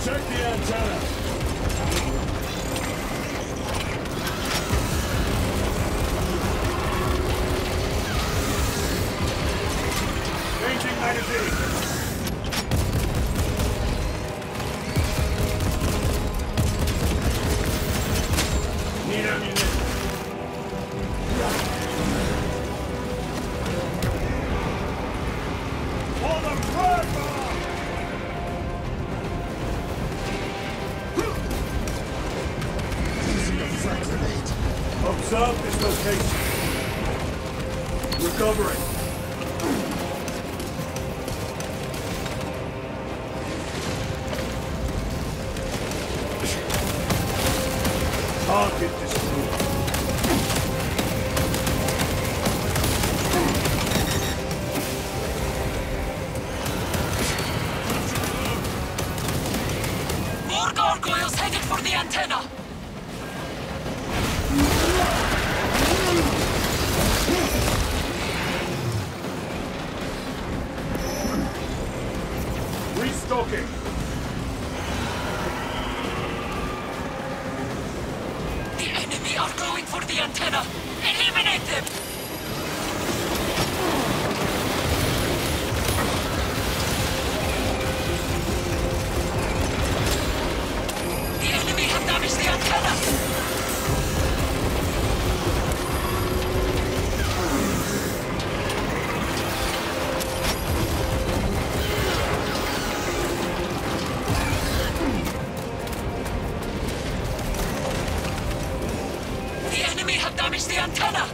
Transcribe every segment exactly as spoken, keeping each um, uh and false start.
Protect the antenna. Observe this location. Recovering. Target destroyed. More gargoyles headed for the antenna. Restocking. The enemy are going for the antenna. Eliminate them. The enemy have damaged the antenna. The antenna!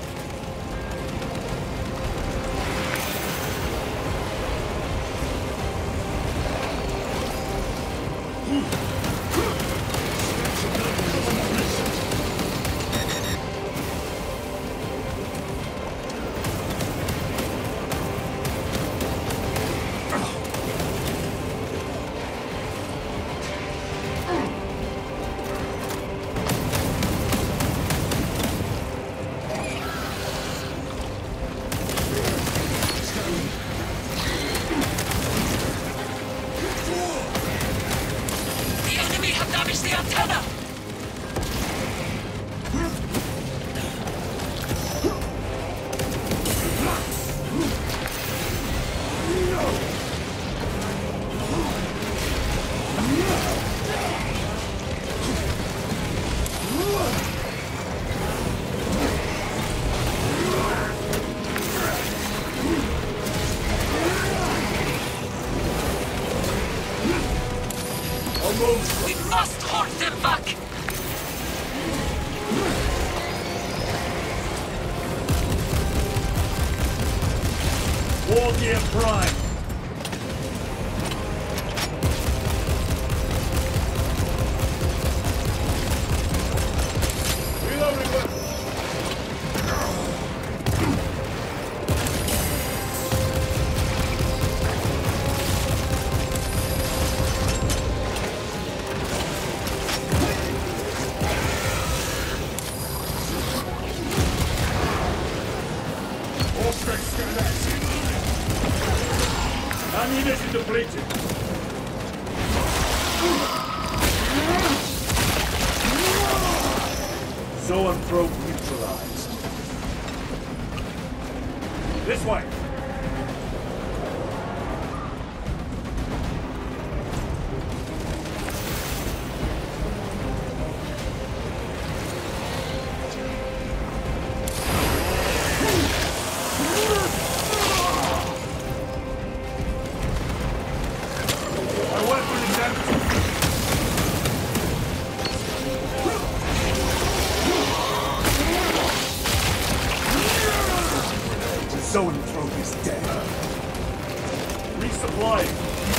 We must hold them back! War Gear Prime! Ammunition depleted. Zoan probe neutralized. This way. Zoan probe is dead. Resupplying.